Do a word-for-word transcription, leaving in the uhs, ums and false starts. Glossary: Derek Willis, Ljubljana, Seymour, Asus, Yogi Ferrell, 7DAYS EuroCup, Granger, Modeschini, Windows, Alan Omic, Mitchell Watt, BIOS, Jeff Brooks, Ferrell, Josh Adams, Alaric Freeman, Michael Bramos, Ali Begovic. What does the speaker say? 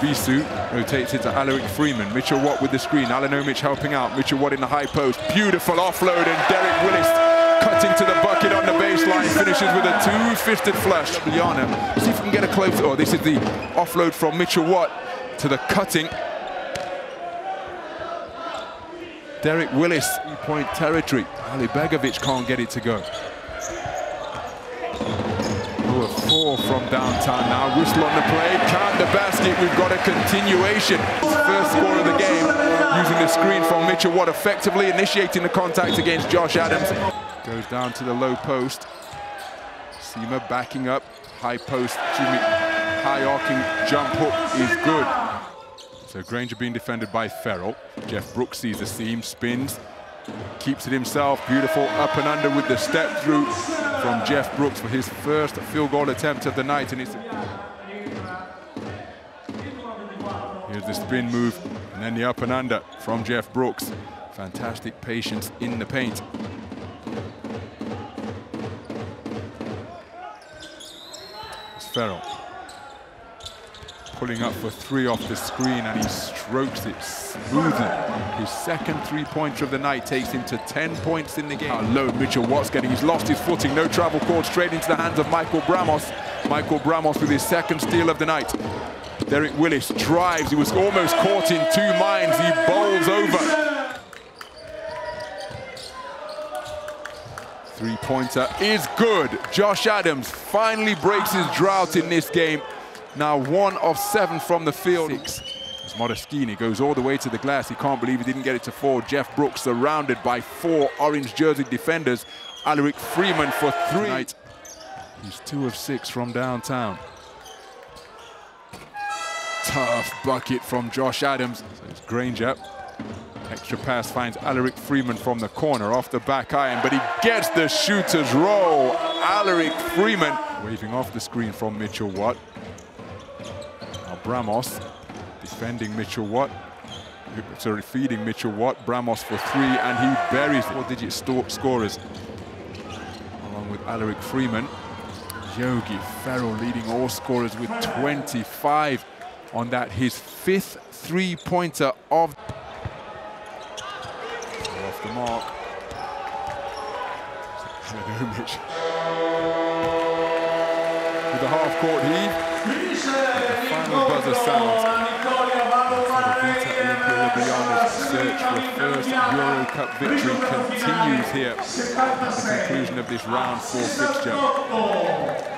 V suit, rotates into Alaric Freeman. Mitchell Watt with the screen, Alan Omic helping out. Mitchell Watt in the high post, beautiful offload, and Derek Willis cuts into the bucket on the baseline, finishes with a two-fisted flush. Ljubljana, see if we can get a close, oh, this is the offload from Mitchell Watt to the cutting. Derek Willis, three-point territory. Ali Begovic can't get it to go. Ooh, four from downtown now. Whistle on the play, count the basket. We've got a continuation. First score of the game, using the screen from Mitchell Watt, effectively initiating the contact against Josh Adams. Goes down to the low post. Seymour backing up, high post, high arcing jump hook is good. So Granger being defended by Ferrell. Jeff Brooks sees the seam, spins, keeps it himself. Beautiful up and under with the step through from Jeff Brooks for his first field goal attempt of the night. And it's here's the spin move and then the up and under from Jeff Brooks. Fantastic patience in the paint. It's Ferrell. Pulling up for three off the screen, and he strokes it smoothly. His second three-pointer of the night takes him to ten points in the game. How low Mitchell Watt's getting. He's lost his footing, no travel cord, straight into the hands of Michael Bramos. Michael Bramos with his second steal of the night. Derek Willis drives, he was almost caught in two minds, he bowls over. Three-pointer is good. Josh Adams finally breaks his drought in this game. Now one of seven from the field. Six. It's Modeschini, goes all the way to the glass. He can't believe he didn't get it to four. Jeff Brooks surrounded by four orange jersey defenders. Alaric Freeman for three. Tonight, he's two of six from downtown. Tough bucket from Josh Adams. So it's Granger. Extra pass finds Alaric Freeman from the corner off the back iron, but he gets the shooter's roll. Alaric Freeman waving off the screen from Mitchell Watt. Bramos defending Mitchell Watt, sorry, feeding Mitchell Watt. Bramos for three, and he buries four-digit scorers, along with Alaric Freeman. Yogi Ferrell leading all scorers with twenty-five on that, his fifth three-pointer of... Off the mark. With a half-court heave. Final buzzer sounds. Ljubljana's search for a first Euro Cup victory continues here at the conclusion of this round four fixture.